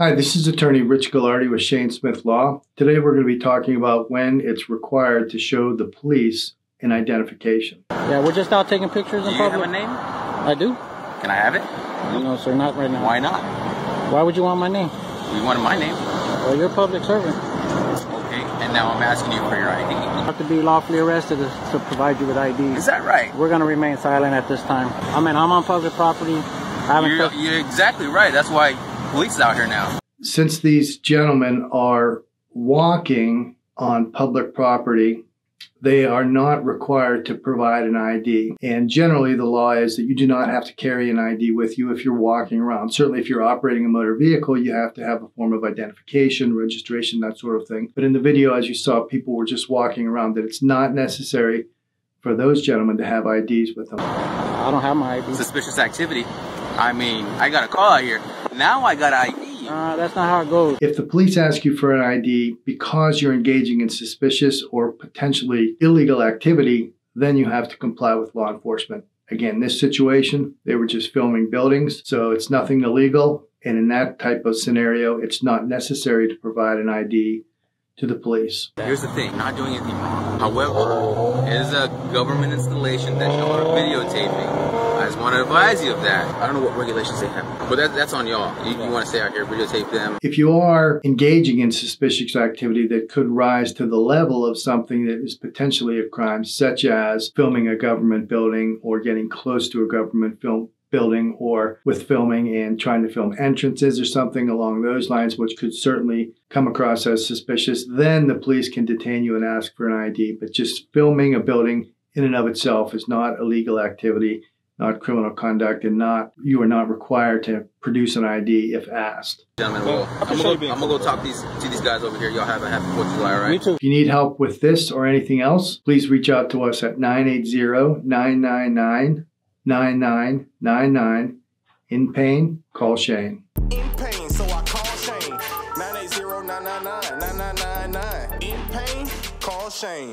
Hi, this is attorney Rich Gilardi with Shane Smith Law. Today we're going to be talking about when it's required to show the police an identification. Yeah, we're just out taking pictures in public. Do you have a name? I do. Can I have it? No, sir, not right now. Why not? Why would you want my name? You wanted my name. Well, you're a public servant. Okay, and now I'm asking you for your ID. You have to be lawfully arrested to provide you with ID. Is that right? We're going to remain silent at this time. I mean, I'm on public property. You're exactly right. That's why police is out here now. Since these gentlemen are walking on public property, they are not required to provide an ID. And generally, the law is that you do not have to carry an ID with you if you're walking around. Certainly, if you're operating a motor vehicle, you have to have a form of identification, registration, that sort of thing. But in the video, as you saw, people were just walking around, that it's not necessary for those gentlemen to have IDs with them. I don't have my ID. Suspicious activity. I mean, I got a call out here. Now I got an ID. That's not how it goes. If the police ask you for an ID because you're engaging in suspicious or potentially illegal activity, then you have to comply with law enforcement. Again, this situation, they were just filming buildings, so it's nothing illegal. And in that type of scenario, it's not necessary to provide an ID to the police. Here's the thing, not doing anything wrong. However, it is a government installation that y'all are videotaping. I just want to advise you of that. I don't know what regulations they have, but that's on y'all. You want to stay out here, videotape them. If you are engaging in suspicious activity that could rise to the level of something that is potentially a crime, such as filming a government building or getting close to a government building or with filming and trying to film entrances or something along those lines, which could certainly come across as suspicious, then the police can detain you and ask for an ID. But just filming a building in and of itself is not illegal activity, not criminal conduct, and you are not required to produce an ID if asked. Gentlemen, I'm gonna go talk to these guys over here. Y'all have a happy 4th of July, all right? Me too. If you need help with this or anything else, please reach out to us at 980-999-9999. In pain, call Shane. In pain, so I call Shane. 980-999-9999. In pain, call Shane.